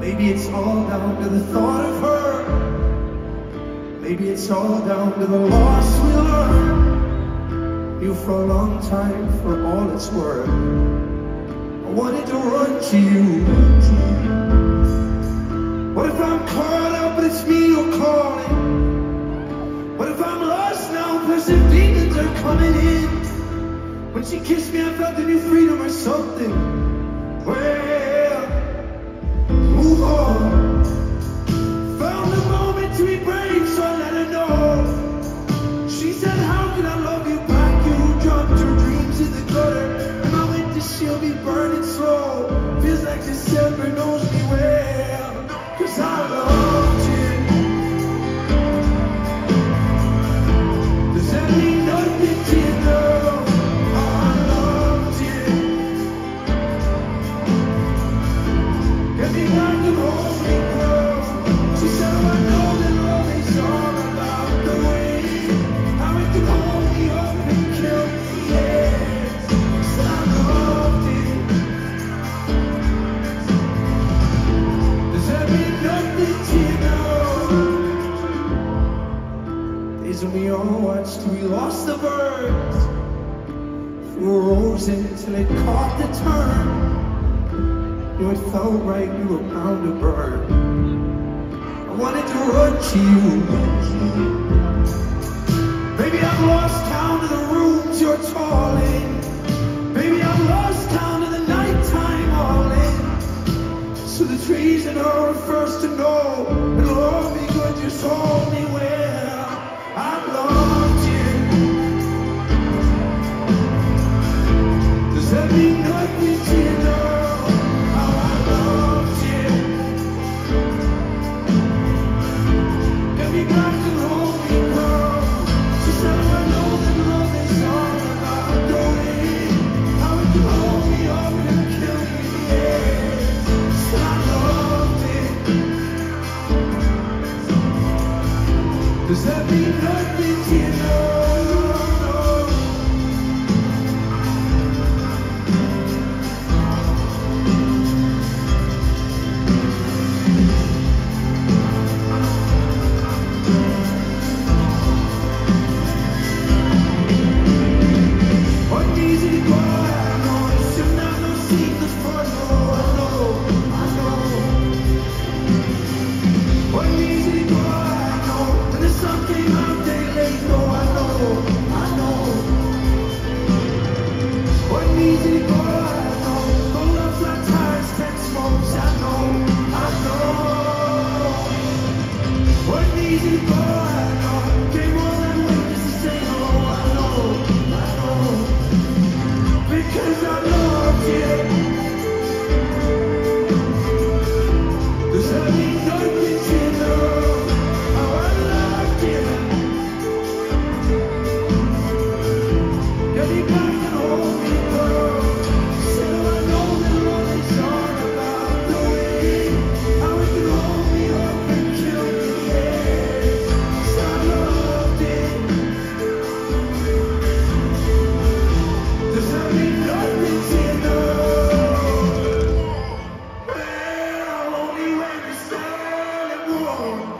Maybe it's all down to the thought of her. Maybe it's all down to the loss we learned. You for a long time, for all it's worth. I wanted to run to you. What if I'm caught up but it's me you're calling? What if I'm lost now, cause the demons are coming in? When she kissed me I felt the new freedom or something. Move on. Found a moment to be brave, so I let her know. She said, how can I love you back? You dropped your dreams in the gutter. And my winter she'll be burning slow. Feels like December knows me well, cause I loved you. Does that mean nothing to you now? I loved you. Get me back. And we all watched, we lost the birds. Threw a rose in till it caught the turn. Knew it felt right, you were bound to burn. I wanted to run to you. Baby, I've lost count of the rooms you're tall in. Baby, I've lost count of the nighttime all in. So the trees and her are first to know. It'll all be good, just hold me well. I loved you. Does that mean nothing to you now? How I loved you. Get me back and hold me, girl. She said, I know that love is all about the way. How it can hold me up and kill me, yeah. So I loved it. Does that mean oh.